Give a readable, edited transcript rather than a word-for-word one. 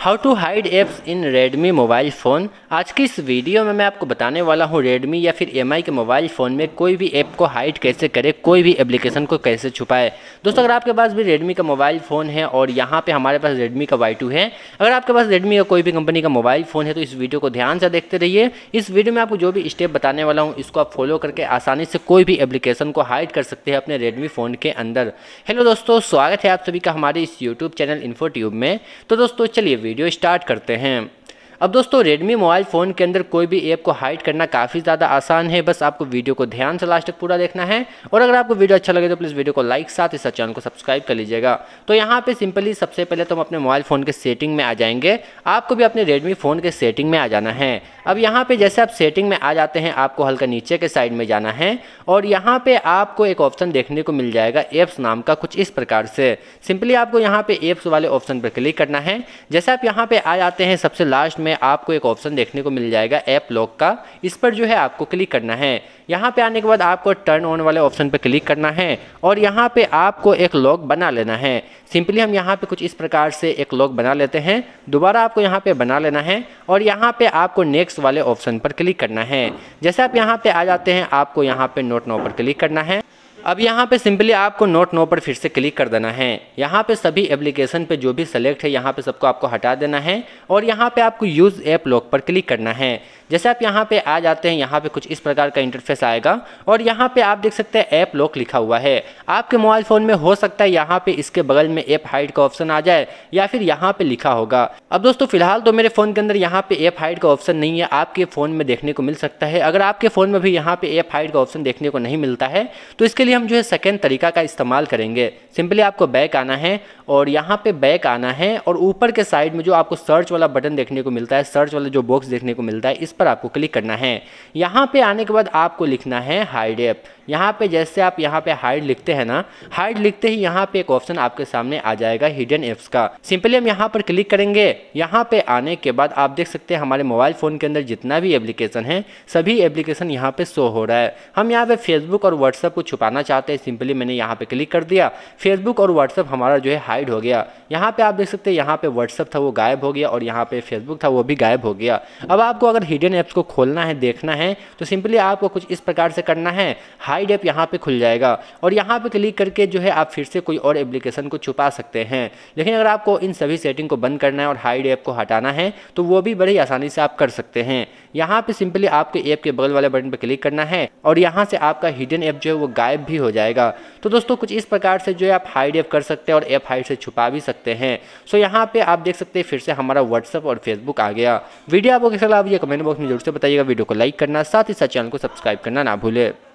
How to hide apps in Redmi mobile phone. आज की इस वीडियो में मैं आपको बताने वाला हूँ रेडमी या फिर एम आई के मोबाइल फ़ोन में कोई भी ऐप को हाइड कैसे करे, कोई भी एप्लीकेशन को कैसे छुपाए। दोस्तों अगर आपके पास भी रेडमी का मोबाइल फ़ोन है और यहाँ पे हमारे पास रेडमी का Y2 है, अगर आपके पास रेडमी का कोई भी कंपनी का मोबाइल फ़ोन है तो इस वीडियो को ध्यान से देखते रहिए। इस वीडियो में आपको जो भी स्टेप बताने वाला हूँ इसको आप फॉलो करके आसानी से कोई भी एप्लीकेशन को हाइड कर सकते हैं अपने रेडमी फ़ोन के अंदर। हेलो दोस्तों, स्वागत है आप सभी का हमारे इस यूट्यूब चैनल InfoTube में। तो दोस्तों चलिए वीडियो स्टार्ट करते हैं। अब दोस्तों रेडमी मोबाइल फ़ोन के अंदर कोई भी ऐप को हाइड करना काफ़ी ज़्यादा आसान है, बस आपको वीडियो को ध्यान से लास्ट तक पूरा देखना है। और अगर आपको वीडियो अच्छा लगे तो प्लीज़ वीडियो को लाइक, साथ ही साथ चैनल को सब्सक्राइब कर लीजिएगा। तो यहाँ पे सिंपली सबसे पहले तो हम अपने मोबाइल फ़ोन के सेटिंग में आ जाएंगे। आपको भी अपने रेडमी फ़ोन के सेटिंग में आ जाना है। अब यहाँ पर जैसे आप सेटिंग में आ जाते हैं, आपको हल्का नीचे के साइड में जाना है और यहाँ पर आपको एक ऑप्शन देखने को मिल जाएगा ऐप्स नाम का, कुछ इस प्रकार से। सिंपली आपको यहाँ पर ऐप्स वाले ऑप्शन पर क्लिक करना है। जैसे आप यहाँ पर आ जाते हैं, सबसे लास्ट आपको एक ऑप्शन देखने को मिल जाएगा ऐप लॉक का। इस पर जो है आपको क्लिक करना है। यहाँ पे आने के बाद आपको टर्न ऑन वाले ऑप्शन पे क्लिक करना है और यहाँ पे आपको एक लॉक बना लेना है। सिंपली हम यहाँ पे कुछ इस प्रकार से एक लॉक बना लेते हैं। दोबारा आपको यहाँ पे बना लेना है और यहाँ पे आपको नेक्स्ट वाले ऑप्शन पर क्लिक करना है। जैसे आप यहाँ पे आ जाते हैं, आपको यहाँ पे नोट नाउ पर क्लिक करना है। अब यहाँ पे सिंपली आपको नोट नो पर फिर से क्लिक कर देना है। यहाँ पे सभी एप्लीकेशन पे जो भी सेलेक्ट है यहाँ पे सबको आपको हटा देना है और यहाँ पे आपको यूज़ ऐप लॉक पर क्लिक करना है। जैसे आप यहाँ पे आ जाते हैं, यहाँ पे कुछ इस प्रकार का इंटरफेस आएगा और यहाँ पे आप देख सकते हैं ऐप लॉक लिखा हुआ है आपके मोबाइल फ़ोन में। हो सकता है यहाँ पे इसके बगल में ऐप हाइड का ऑप्शन आ जाए या फिर यहाँ पे लिखा होगा। अब दोस्तों फिलहाल तो मेरे फ़ोन के अंदर यहाँ पे ऐप हाइड का ऑप्शन नहीं है, आपके फ़ोन में देखने को मिल सकता है। अगर आपके फ़ोन में भी यहाँ पे ऐप हाइड का ऑप्शन देखने को नहीं मिलता है तो इसके लिए हम जो है सेकेंड तरीका का इस्तेमाल करेंगे। सिंपली आपको बैक आना है और यहाँ पे बैक आना है और ऊपर के साइड में जो आपको सर्च वाला बटन देखने को मिलता है, सर्च वाला जो बॉक्स देखने को मिलता है, इस पर आपको क्लिक करना है। यहाँ पे आने के बाद आपको लिखना है हाइड ऐप। यहाँ पे जैसे आप यहाँ पे हाइड लिखते हैं ना, हाइड लिखते ही यहाँ पे एक ऑप्शन आपके सामने आ जाएगा हिडन ऐप्स का। सिंपली हम यहाँ पर क्लिक करेंगे। यहाँ पे आने के बाद आप देख सकते हैं हमारे मोबाइल फ़ोन के अंदर जितना भी एप्लीकेशन है सभी एप्लीकेशन यहाँ पे शो हो रहा है। हम यहाँ पे फेसबुक और व्हाट्सअप को छुपाना चाहते हैं। सिंपली मैंने यहाँ पे क्लिक कर दिया, फेसबुक और व्हाट्सअप हमारा जो है हाइड हो गया। यहाँ पे आप देख सकते हैं यहाँ पे व्हाट्सअप था वो गायब हो गया और यहाँ पे फेसबुक था वो भी गायब हो गया। अब आपको अगर हिडन ऐप्स को खोलना है, देखना है तो सिंपली आपको कुछ इस प्रकार से करना है, हाइड ऐप यहाँ पे खुल जाएगा और यहाँ पे क्लिक करके जो है आप फिर से कोई और एप्लीकेशन को छुपा सकते हैं। लेकिन अगर आपको इन सभी सेटिंग को बंद करना है और हाइड ऐप को हटाना है तो वो भी बड़ी आसानी से आप कर सकते हैं। यहाँ पे सिंपली आपको ऐप के बगल वाले बटन पर क्लिक करना है और यहाँ से आपका हिडन ऐप जो है वो गायब भी हो जाएगा। तो दोस्तों कुछ इस प्रकार से जो है आप हाइड ऐप कर सकते हैं और ऐप हाइड से छुपा भी सकते हैं। सो यहाँ पे आप देख सकते हैं फिर से हमारा व्हाट्सअप और फेसबुक आ गया। वीडियो आपको कैसा लगा ये कमेंट बॉक्स में जरूर से बताइएगा। वीडियो को लाइक करना, साथ ही साथ चैनल को सब्सक्राइब करना ना भूले।